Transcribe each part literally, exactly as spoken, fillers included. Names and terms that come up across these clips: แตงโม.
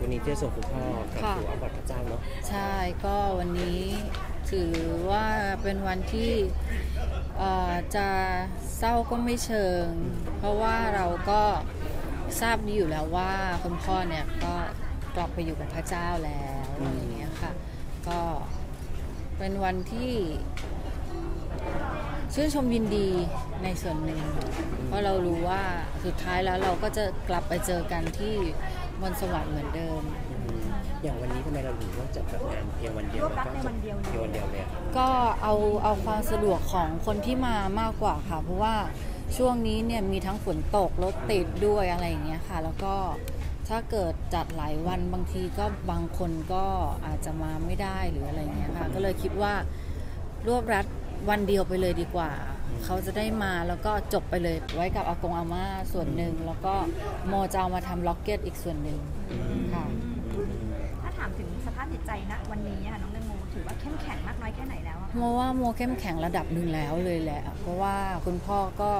วันนี้จะส่งคุณพ่อกับสู่อาบัติพระเจ้าเนาะใช่ก็วันนี้ถือว่าเป็นวันที่จะเศร้าก็ไม่เชิงเพราะว่าเราก็ทราบดีอยู่แล้วว่าคุณพ่อเนี่ยก็กลับไปอยู่กับพระเจ้าแล้วอะไรอย่างเงี้ยค่ะก็เป็นวันที่ชื่นชมยินดีในส่วนหนึ่งเพราะเรารู้ว่าสุดท้ายแล้วเราก็จะกลับไปเจอกันที่บนสวรรค์เหมือนเดิมอย่างวันนี้ทำไมเราถึงต้องจัดงานเพียงวันเดียวแล้วก็จัดเพียงวันเดียวเลยก็เอาเอาความสะดวกของคนที่มามากกว่าค่ะเพราะว่าช่วงนี้เนี่ยมีทั้งฝนตกรถติดด้วยอะไรอย่างเงี้ยค่ะแล้วก็ถ้าเกิดจัดหลายวันบางทีก็บางคนก็อาจจะมาไม่ได้หรืออะไรเงี้ยค่ะก็เลยคิดว่ารวบรัดวันเดียวไปเลยดีกว่าเขาจะได้มาแล้วก็จบไปเลยไว้กับอากงอาม่าส่วนหนึ่งแล้วก็โมจะเอามาทำล็อกเก็ตอีกส่วนหนึ่งค่ะถ้าถามถึงสภาพจิตใจนะวันนี้ค่ะน้องแตงโมถือว่าเข้มแข็งมากน้อยแค่ไหนแล้วโมว่าโมเข้มแข็งระดับหนึ่งแล้วเลยแหละเพราะว่าคุณพ่อก็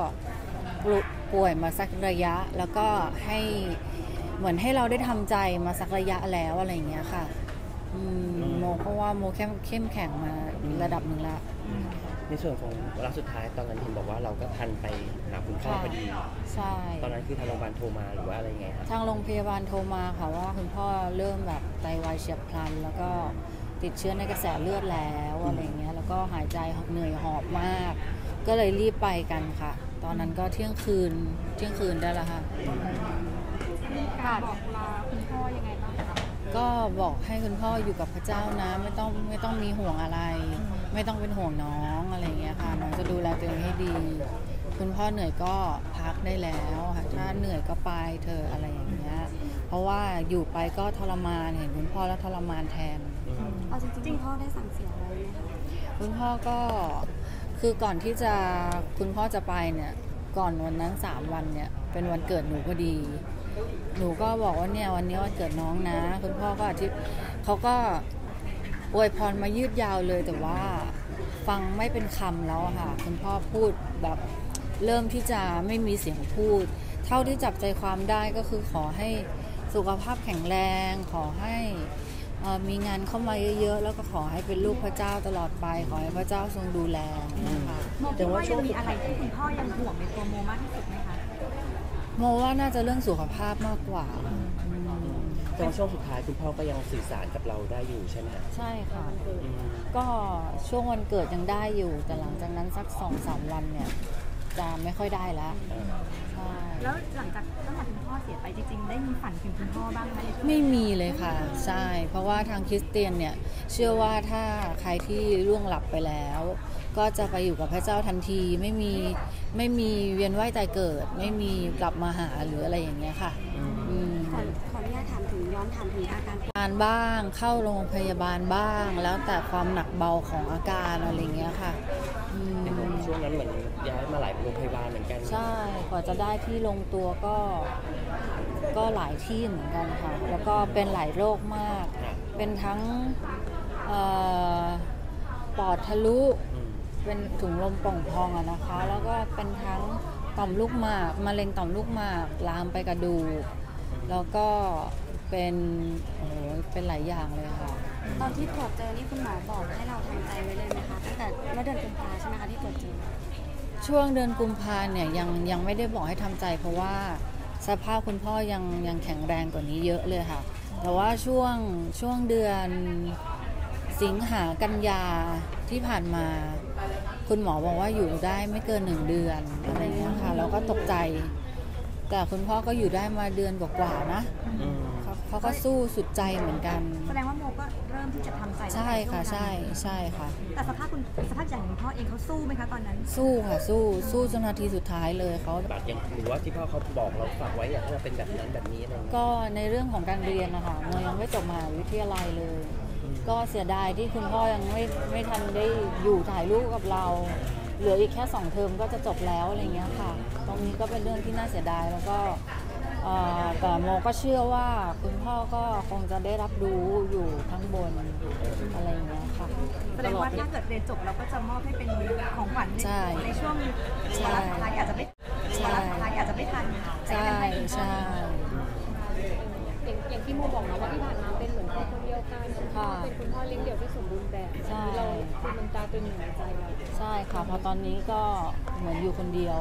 ป่วยมาสักระยะแล้วก็ให้เหมือนให้เราได้ทำใจมาสักระยะแล้วอะไรอย่างเงี้ยค่ะโมเพราะว่าโมเข้มเข้มแข็งมาระดับหนึ่งละในส่วนของเวลาสุดท้ายตอนนั้นเห็นบอกว่าเราก็ทันไปหาคุณพ่อพอดีใช่ตอนนั้นคือทางโรงพยาบาลโทรมาหรือว่าอะไรไงครับทางโรงพยาบาลโทรมาค่ะว่าคุณพ่อเริ่มแบบไตวายเฉียบพลันแล้วก็ติดเชื้อในกระแสเลือดแล้วอะไรเงี้ยแล้วก็หายใจเหนื่อยหอบมากก็เลยรีบไปกันค่ะตอนนั้นก็เที่ยงคืนเที่ยงคืนได้ละค่ะมีการบอกลาคุณพ่อยังไงบ้างคะก็บอกให้คุณพ่ออยู่กับพระเจ้านะไม่ต้องไม่ต้องมีห่วงอะไรไม่ต้องเป็นห่วงน้องอะไรอย่างเงี้ยค่ะน้องจะดูแลตัวเองให้ดีคุณพ่อเหนื่อยก็พักได้แล้วค่ะถ้าเหนื่อยก็ไปเธออะไรอย่างเงี้ยเพราะว่าอยู่ไปก็ทรมานเห็นคุณพ่อแล้วทรมานแทนเอาจริงๆพ่อได้สั่งเสียอะไรไหมคะคุณพ่อก็คือก่อนที่จะคุณพ่อจะไปเนี่ยก่อนวันนั้นสามวันเนี่ยเป็นวันเกิดหนูพอดีหนูก็บอกว่าเนี่ยวันนี้วันเกิดน้องนะคุณพ่อก็อาทิตย์เขาก็อวยพรมายืดยาวเลยแต่ว่าฟังไม่เป็นคำแล้วค่ะคุณพ่อพูดแบบเริ่มที่จะไม่มีเสียงพูดเท่าที่จับใจความได้ก็คือขอให้สุขภาพแข็งแรงขอให้มีงานเข้ามาเยอะๆแล้วก็ขอให้เป็นลูกพระเจ้าตลอดไปขอให้พระเจ้าทรงดูแลนะคะแต่ว่าช่วงมีอะไรที่คุณพ่อยังห่วงในตัวโมมากที่สุดไหมคะโมว่าน่าจะเรื่องสุขภาพมากกว่าแต่ช่วงสุดท้ายคุณพ่อก็ยังสื่อสารกับเราได้อยู่ใช่ไหมใช่ค่ะก็ช่วงวันเกิดยังได้อยู่แต่หลังจากนั้นสัก สองถึงสาม วันเนี่ยจะไม่ค่อยได้แล้วใช่แล้วหลังจากตั้งแต่คุณพ่อเสียไปจริงๆได้มีฝันถึงคุณพ่อบ้างไหมไม่มีเลยค่ะใช่เพราะว่าทางคริสเตียนเนี่ยเชื่อว่าถ้าใครที่ล่วงหลับไปแล้วก็จะไปอยู่กับพระเจ้าทันทีไม่มีไม่มีเวียนว่ายตายเกิดไม่มีกลับมาหาหรืออะไรอย่างเงี้ยค่ะขอขออนุญาตถามถึงย้อนถามถึงอาการการบ้างเข้าโรงพยาบาลบ้างแล้วแต่ความหนักเบาของอาการอะไรอย่างเงี้ยค่ะช่วงนั้นเหมือนย้ายมาหลายโรงพยาบาลเหมือนกันใช่กว่าจะได้ที่ลงตัวก็ก็หลายที่เหมือนกันค่ะแล้วก็เป็นหลายโรคมากเป็นทั้งปอดทะลุเป็นถุงลมป่องพองอะนะคะแล้วก็เป็นทั้งต่อมลูกหมากมะเร็งต่อมลูกหมากลามไปกระดูกแล้วก็เป็นโอ้โหเป็นหลายอย่างเลยค่ะตอนที่ตรวจเจอนี่คุณหมอบอกให้เราทำใจไว้เลยนะคะตั้งแต่เมื่อเดือนกุมภาใช่ไหมคะที่ตรวจเจอช่วงเดือนกุมภาเนี่ยยังยังไม่ได้บอกให้ทำใจเพราะว่าสภาพคุณพ่อยังยังแข็งแรงกว่านี้เยอะเลยค่ะแต่ว่าช่วงช่วงเดือนสิงหากันยาที่ผ่านมาคุณหมอบอกว่าอยู่ได้ไม่เกินหนึ่งเดือนอะไรอย่างเงี้ยค่ะเราก็ตกใจแต่คุณพ่อก็อยู่ได้มาเดือนกว่าๆนะเขาก็สู้สุดใจเหมือนกันแสดงว่าโมก็เริ่มที่จะทำใจใช่ค่ะใช่ใช่ค่ะแต่สภาพคุณสภาพอย่างคุณพ่อเองเขาสู้ไหมคะตอนนั้นสู้ค่ะสู้สู้จนนาทีสุดท้ายเลยเขาแบบยังหรือว่าที่พ่อเขาบอกเราฝากไว้อย่างที่เราเป็นแบบนั้นแบบนี้ก็ในเรื่องของการเรียนนะคะโมยังไม่จบมหาวิทยาลัยเลยก็เสียดายที่คุณพ่อยังไม่ไม่ทันได้อยู่ถ่ายรูปกับเราเหลืออีกแค่สองเทอมก็จะจบแล้วอะไรเงี้ยค่ะตรงนี้ก็เป็นเรื่องที่น่าเสียดายแล้วก็แต่โมก็เชื่อว่าคุณพ่อก็คงจะได้รับรู้อยู่ข้างบนอะไรเงี้ยค่ะแสดงว่าถ้าเกิดเรียนจบเราก็จะมอบให้เป็นของขวัญในช่วงเวลาทำงานอาจจะไม่เวลาทำงานอาจจะไม่ทันใช่ใช่อย่างที่โมบอกนะ อเลี้ยงเดี่ยวที่สมบูรณ์แบบใช่เราคือมันตาตัวหนึ่งในใจเราใช่ค่ะพอตอนนี้ก็เหมือนอยู่คนเดียว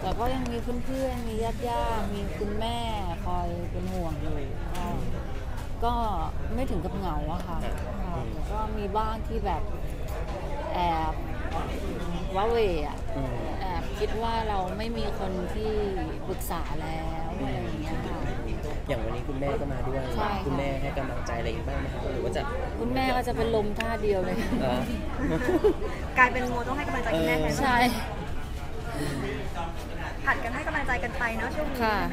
แต่ก็ยังมีเพื่อนๆมีญาติญาติมีคุณแม่คอยเป็นห่วงอยู่ก็ไม่ถึงกับเหงาอะค่ะก็มีบ้างที่แบบแอบว้าเหวอะแอบคิดว่าเราไม่มีคนที่ปรึกษาแล้วอะไรอย่างเงี้ยค่ะอย่างวันนี้คุณแม่ก็มาด้วยคุณแม่ให้กำลังใจอะไรบ้างไหมคะหรือว่าจะคุณแม่ก็จะเป็นลมท่าเดียวเลยกลายเป็นโมต้องให้กำลังใจคุณแม่ใช่ผัดกันให้กำลังใจกันไปเนาะช่วงนี้ใช่ไหมคะ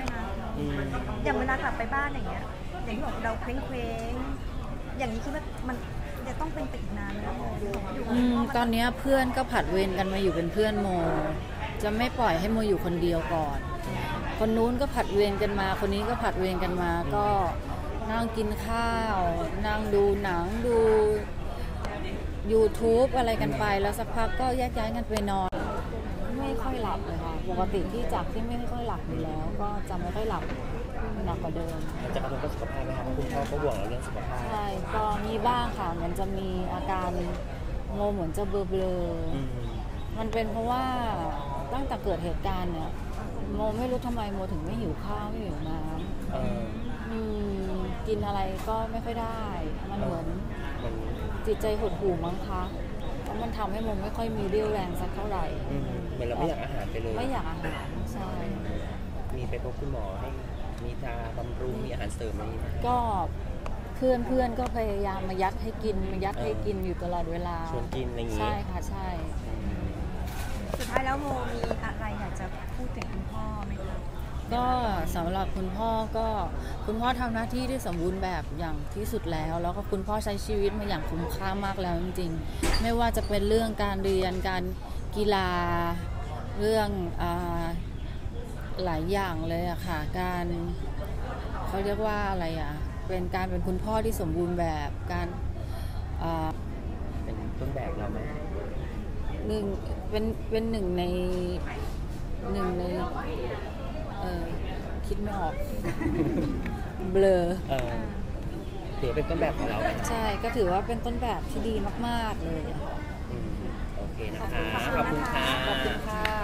อย่างเวลากลับไปบ้านอย่างเงี้ยอย่างที่บอกเราเคว้งเคว้งอย่างนี้คิดว่ามันจะต้องเป็นไปอีกนานไหมตอนนี้เพื่อนก็ผัดเวรกันมาอยู่เป็นเพื่อนโมจะไม่ปล่อยให้โมอยู่คนเดียวก่อนคนนู้นก็ผัดเวรกันมาคนนี้ก็ผัดเวรกันมาก็นั่งกินข้าวนั่งดูหนังดู ยูทูบ อะไรกันไปแล้วสักพักก็แยกย้ายกันไปนอนไม่ค่อยหลับเลยค่ะปกติที่จากที่ไม่ค่อยหลับอยู่แล้วก็จะไม่ค่อยหลับหนักกว่าเดิมจากการสุขภาพไหมคะคุณพ่อก็ห่วงเรื่องสุขภาพใช่ก็มีบ้างค่ะมันจะมีอาการโมเหมือนจะเบลอๆมันเป็นเพราะว่าตั้งแต่เกิดเหตุการณ์เนี่ยโมไม่รู้ทำไมโมถึงไม่หิวข้าวไม่หิวน้ำกินอะไรก็ไม่ค่อยได้มันเหมือนจิตใจหดหู่มั้งคะแล้วมันทำให้โมไม่ค่อยมีเรี่ยวแรงสักเท่าไหร่เหมือนเราไม่อยากอาหารไปเลยไม่อยากอาหารใช่มีไปพบคุณหมอให้มียาบำรุงมีอาหารเสริมอะไรนี้ก็เพื่อนเพื่อนก็พยายามมายัดให้กินมายัดให้กินอยู่ตลอดเวลาชวนกินอะไรอย่างนี้ใช่ค่ะใช่สุดท้ายแล้วโมมีอะไรอยากจะพูดถึงคุณพ่อไหมคะก็สำหรับคุณพ่อก็คุณพ่อทำหน้าที่ที่สมบูรณ์แบบอย่างที่สุดแล้วแล้วก็คุณพ่อใช้ชีวิตมาอย่างคุ้มค่ามากแล้วจริงๆไม่ว่าจะเป็นเรื่องการเรียนการกีฬาเรื่องอ่าหลายอย่างเลยอะค่ะการเขาเรียกว่าอะไรอะเป็นการเป็นคุณพ่อที่สมบูรณ์แบบการเป็นต้นแบบเราไหมหนึ่งเป็นเป็นหนึ่งในหนึ่งในเออคิดไม่ออกเบลอถือเป็นต้นแบบของเราใช่ก็ถือว่าเป็นต้นแบบที่ดีมากๆเลยโอเคนะคะขอบคุณค่ะขอบคุณค่ะ